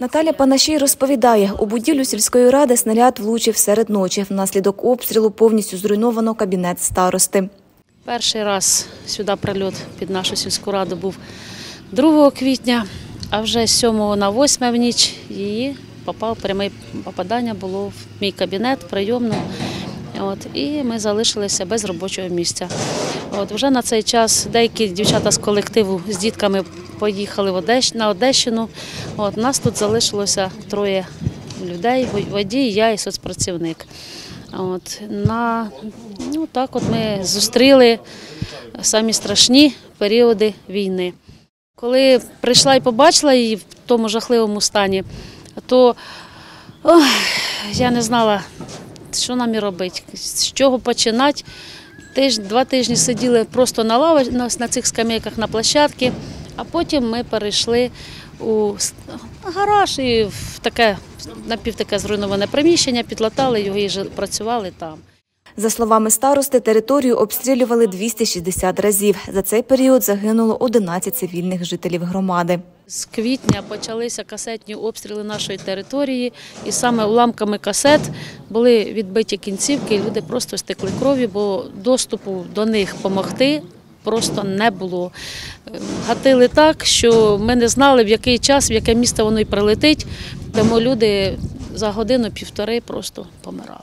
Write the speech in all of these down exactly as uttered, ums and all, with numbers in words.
Наталя Панашій розповідає, у будівлю сільської ради снаряд влучив серед ночі. Внаслідок обстрілу повністю зруйновано кабінет старости. Перший раз сюди прильот під нашу сільську раду був другого квітня, а вже з сьомого на восьме в ніч її попав, пряме попадання було в мій кабінет, прийомну. От, і ми залишилися без робочого місця. От, вже на цей час деякі дівчата з колективу з дітками поїхали в Одещ... на Одещину. От, нас тут залишилося троє людей, водій, я і соцпрацівник. От, на... ну, так от ми зустріли самі страшні періоди війни. Коли прийшла і побачила її в тому жахливому стані, то ох, я не знала, що нам і робити, з чого починати. Тиж, два тижні сиділи просто на лаві, на цих скамейках, на площадці, а потім ми перейшли у гараж і в таке, напівтаке зруйноване приміщення, підлатали його і працювали там. За словами старости, територію обстрілювали двісті шістдесят разів. За цей період загинуло одинадцять цивільних жителів громади. З квітня почалися касетні обстріли нашої території, і саме уламками касет були відбиті кінцівки, і люди просто стекли крові, бо доступу до них допомогти просто не було. Гатили так, що ми не знали, в який час, в яке місто воно й прилетить, тому люди за годину-півтори просто помирали.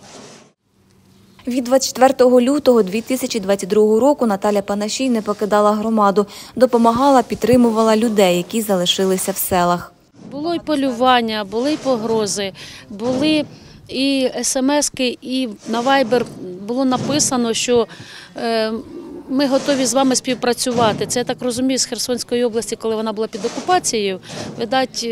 Від двадцять четвертого лютого дві тисячі двадцять другого року Наталя Панашій не покидала громаду. Допомагала, підтримувала людей, які залишилися в селах. Було і полювання, були і погрози, були і смски, і на Вайбер було написано, що ми готові з вами співпрацювати. Це, я так розумію, з Херсонської області, коли вона була під окупацією, видать,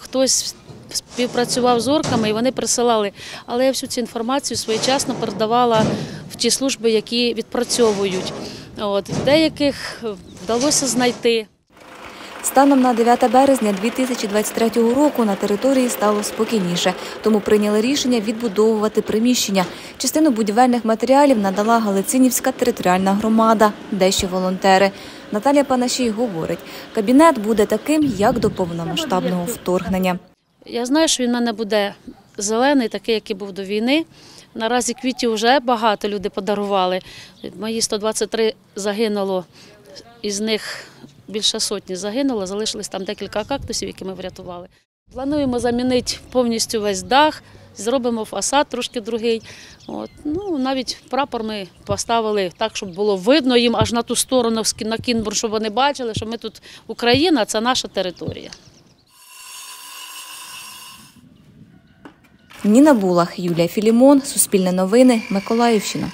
хтось співпрацював з орками і вони присилали. Але я всю цю інформацію своєчасно передавала в ті служби, які відпрацьовують. От, деяких вдалося знайти. Станом на дев'яте березня дві тисячі двадцять третього року на території стало спокійніше, тому прийняли рішення відбудовувати приміщення. Частину будівельних матеріалів надала Галицинівська територіальна громада, дещо волонтери. Наталя Панашій говорить, кабінет буде таким, як до повномасштабного вторгнення. Я знаю, що він в мене буде зелений, такий, який був до війни. Наразі квітів вже багато люди подарували. Мої сто двадцять три загинуло, із них більше сотні загинуло, залишилось там декілька кактусів, які ми врятували. Плануємо замінити повністю весь дах, зробимо фасад трошки другий. От. Ну, навіть прапор ми поставили так, щоб було видно їм аж на ту сторону, на Кінбурн, щоб вони бачили, що ми тут Україна, це наша територія. Ніна Булах, Юлія Філімон, Суспільне новини, Миколаївщина.